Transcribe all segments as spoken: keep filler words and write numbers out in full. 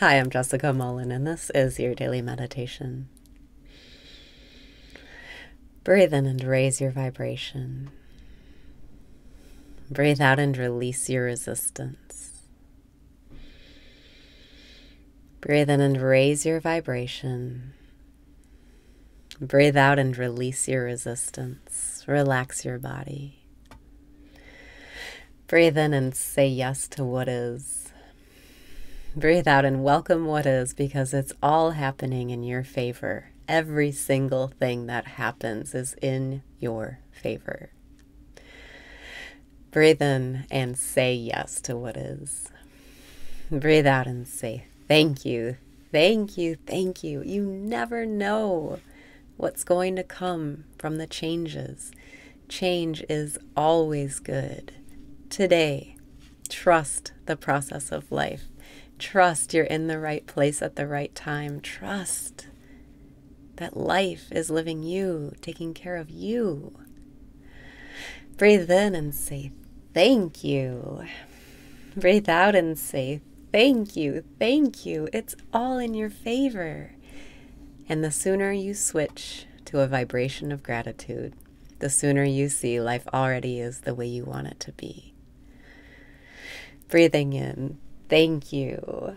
Hi, I'm Jessica Mullen, and this is your daily meditation. Breathe in and raise your vibration. Breathe out and release your resistance. Breathe in and raise your vibration. Breathe out and release your resistance. Relax your body. Breathe in and say yes to what is. Breathe out and welcome what is, because it's all happening in your favor. Every single thing that happens is in your favor. Breathe in and say yes to what is. Breathe out and say thank you, thank you, thank you. You never know what's going to come from the changes. Change is always good. Today, trust the process of life. Trust you're in the right place at the right time. Trust that life is living you, taking care of you. Breathe in and say thank you. Breathe out and say thank you, thank you. It's all in your favor. And the sooner you switch to a vibration of gratitude, the sooner you see life already is the way you want it to be. Breathing in, thank you.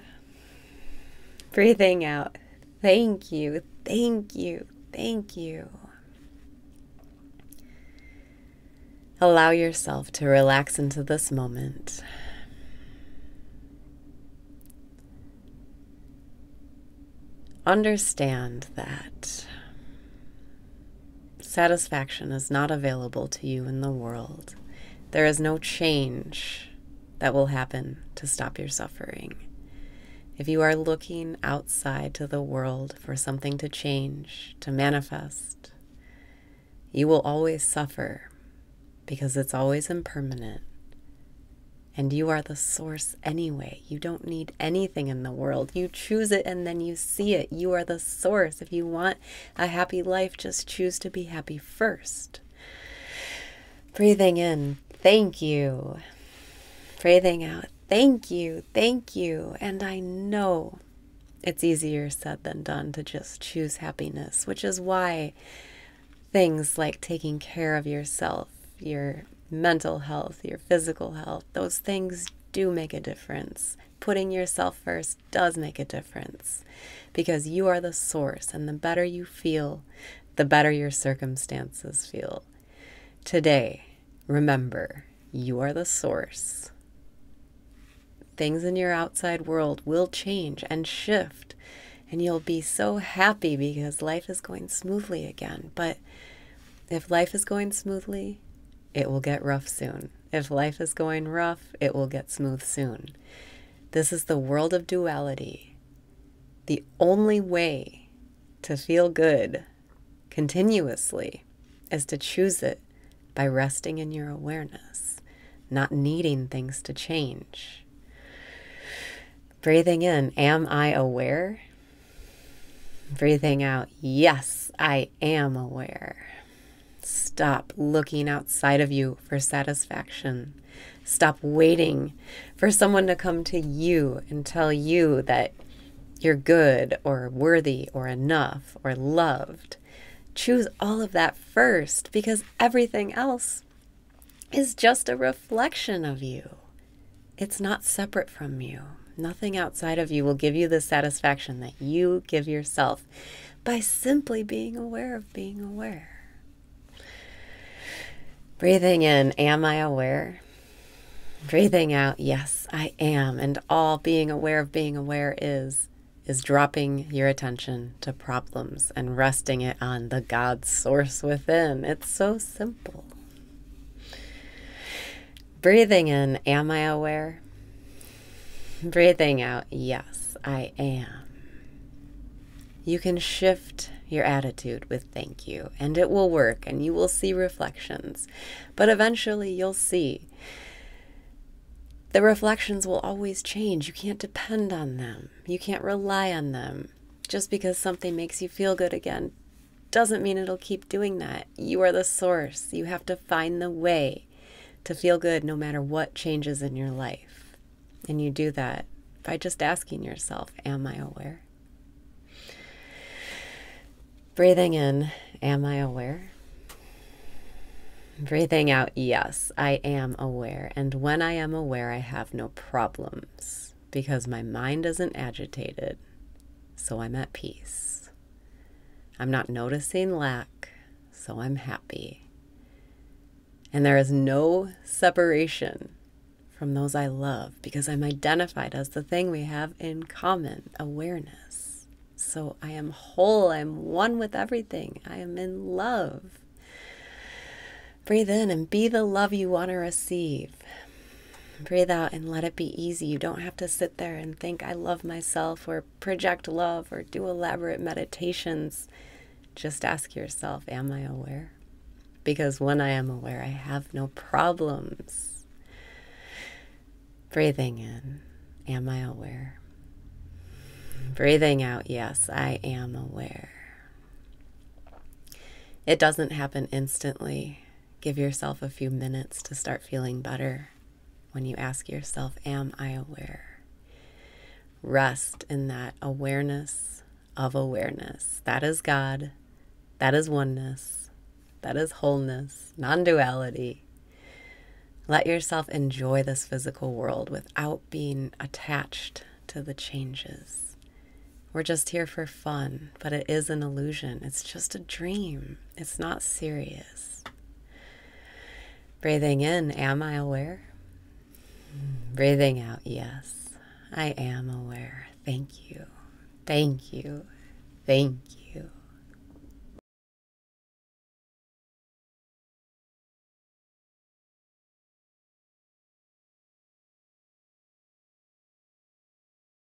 Breathing out, thank you, thank you, thank you. Allow yourself to relax into this moment. Understand that satisfaction is not available to you in the world. There is no change that will happen to stop your suffering. If you are looking outside to the world for something to change, to manifest, you will always suffer, because it's always impermanent. And you are the source anyway. You don't need anything in the world. You choose it and then you see it. You are the source. If you want a happy life, just choose to be happy first. Breathing in, thank you. Breathing out, thank you, thank you. And I know it's easier said than done to just choose happiness, which is why things like taking care of yourself, your mental health, your physical health, those things do make a difference. Putting yourself first does make a difference, because you are the source, and the better you feel, the better your circumstances feel. Today, remember, you are the source. Things in your outside world will change and shift, and you'll be so happy because life is going smoothly again. But if life is going smoothly, it will get rough soon. If life is going rough, it will get smooth soon. This is the world of duality. The only way to feel good continuously is to choose it by resting in your awareness, not needing things to change. Breathing in, am I aware? Breathing out, yes, I am aware. Stop looking outside of you for satisfaction. Stop waiting for someone to come to you and tell you that you're good or worthy or enough or loved. Choose all of that first, because everything else is just a reflection of you. It's not separate from you. Nothing outside of you will give you the satisfaction that you give yourself by simply being aware of being aware. Breathing in, am I aware? Breathing out, yes, I am. And all being aware of being aware is, is dropping your attention to problems and resting it on the God source within. It's so simple. Breathing in, am I aware? Breathing out, yes, I am. You can shift your attitude with thank you, and it will work, and you will see reflections. But eventually you'll see the reflections will always change. You can't depend on them. You can't rely on them. Just because something makes you feel good again doesn't mean it'll keep doing that. You are the source. You have to find the way to feel good no matter what changes in your life. And you do that by just asking yourself, am I aware? Breathing in, am I aware? Breathing out, yes, I am aware. And when I am aware, I have no problems because my mind isn't agitated, so I'm at peace. I'm not noticing lack, so I'm happy. And there is no separation from those I love because I'm identified as the thing we have in common, awareness. So I am whole, I'm one with everything, I am in love. Breathe in and be the love you want to receive. Breathe out and let it be easy. You don't have to sit there and think, I love myself, or project love, or do elaborate meditations. Just ask yourself, am I aware? Because when I am aware, I have no problems. Breathing in, am I aware? Breathing out, yes, I am aware. It doesn't happen instantly. Give yourself a few minutes to start feeling better when you ask yourself, am I aware? Rest in that awareness of awareness. That is God. That is oneness. That is wholeness, non-duality. Let yourself enjoy this physical world without being attached to the changes. We're just here for fun, but it is an illusion. It's just a dream. It's not serious. Breathing in, am I aware? Breathing out, yes, I am aware. Thank you. Thank you. Thank you.